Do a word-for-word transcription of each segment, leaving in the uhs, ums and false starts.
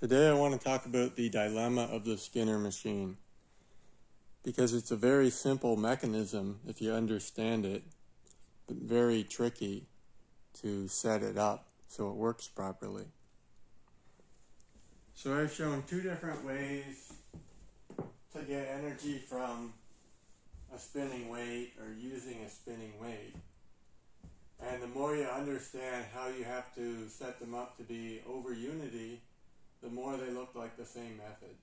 Today I want to talk about the dilemma of the Skinner machine, because it's a very simple mechanism if you understand it, but very tricky to set it up so it works properly. So I've shown two different ways to get energy from a spinning weight or using a spinning weight. And the more you understand how you have to set them up to be over unity, the more they look like the same method.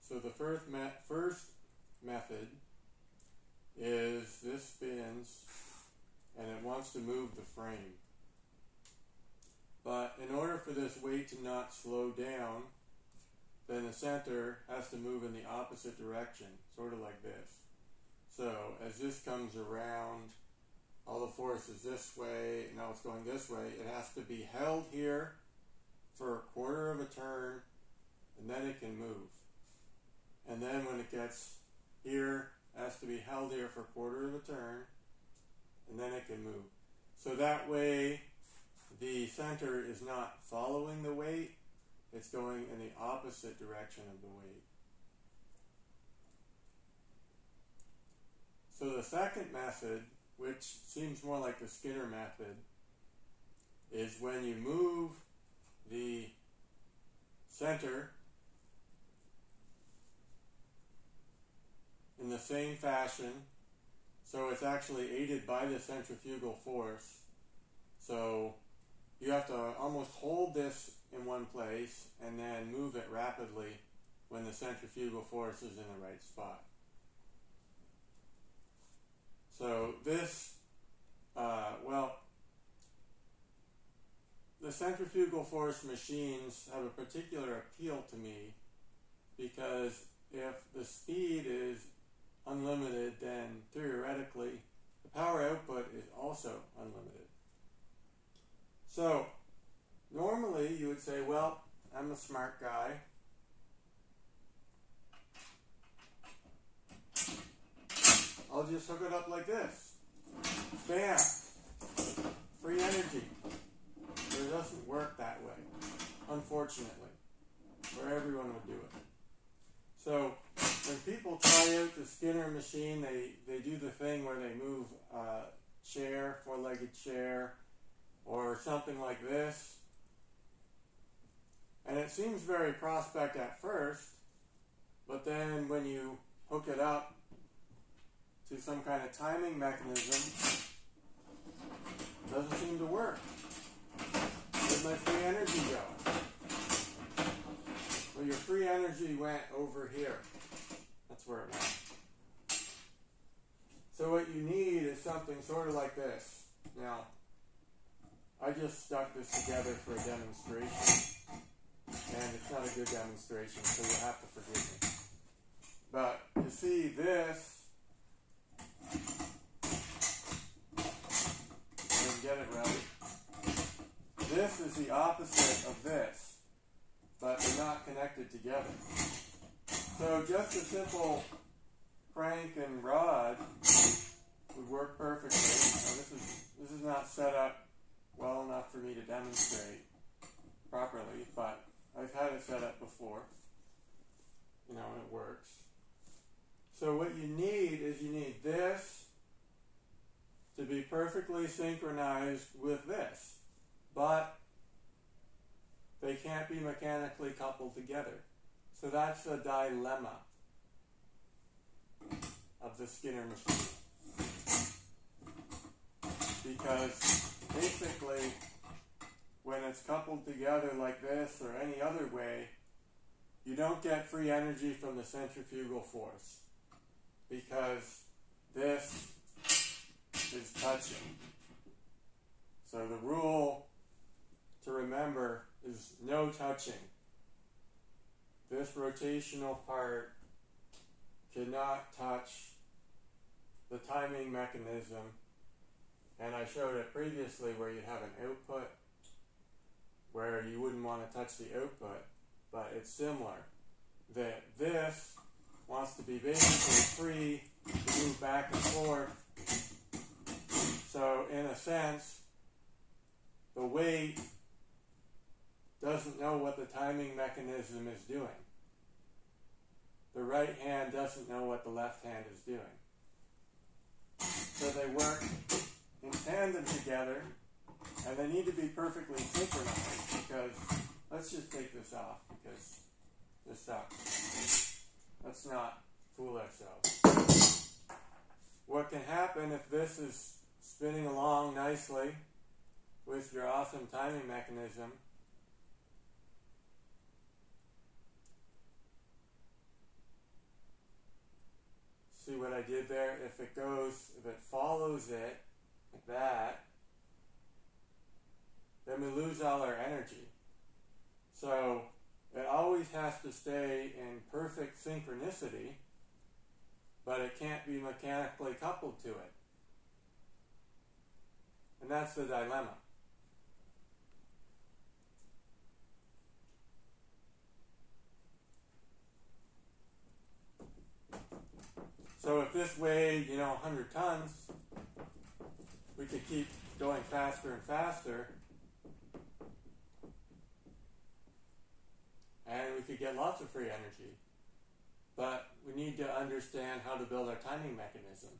So the first, me first method is this spins and it wants to move the frame. But in order for this weight to not slow down, then the center has to move in the opposite direction, sort of like this. So as this comes around, all the force is this way, and now it's going this way. It has to be held here for a quarter of a turn, and then it can move. And then when it gets here, it has to be held here for a quarter of a turn, and then it can move. So that way, the center is not following the weight, it's going in the opposite direction of the weight. So the second method, which seems more like the Skinner method, is when you move the center in the same fashion, so it's actually aided by the centrifugal force. So you have to almost hold this in one place and then move it rapidly when the centrifugal force is in the right spot. So this, uh, well, the centrifugal force machines have a particular appeal to me, because if the speed is unlimited, then theoretically the power output is also unlimited. So normally you would say, well, I'm a smart guy, I'll just hook it up like this. Bam! Free energy. But it doesn't work that way, unfortunately, or everyone would do it. So when people try out the Skinner machine, they, they do the thing where they move a chair, four-legged chair, or something like this. And it seems very prospect at first, but then when you hook it up to some kind of timing mechanism, it doesn't seem to work. Where's my free energy going? Well, your free energy went over here. That's where it went. So what you need is something sort of like this. Now, I just stuck this together for a demonstration, and it's not a good demonstration, so you'll have to forgive me. But you see this, and get it right. This is the opposite of this, but they're not connected together. So just a simple crank and rod would work perfectly. Now this is this is not set up well enough for me to demonstrate properly, but I've had it set up before, you know, and it works. So what you need is you need this to be perfectly synchronized with this, but they can't be mechanically coupled together. So that's the dilemma of the Skinner machine, because basically when it's coupled together like this or any other way, you don't get free energy from the centrifugal force, because this is touching. So the rule to remember is no touching. This rotational part cannot touch the timing mechanism, and I showed it previously where you have an output where you wouldn't want to touch the output, but it's similar, that this wants to be basically free to move back and forth. So in a sense, the weight doesn't know what the timing mechanism is doing. The right hand doesn't know what the left hand is doing. So they work in tandem together, and they need to be perfectly synchronized, because let's just take this off, because this sucks. Let's not fool ourselves. What can happen if this is spinning along nicely with your awesome timing mechanism? See what I did there? If it goes, if it follows it, like that, then we lose all our energy. So it always has to stay in perfect synchronicity, but it can't be mechanically coupled to it. And that's the dilemma. So if this weighed, you know, one hundred tons, we could keep going faster and faster, and we could get lots of free energy. But we need to understand how to build our timing mechanism.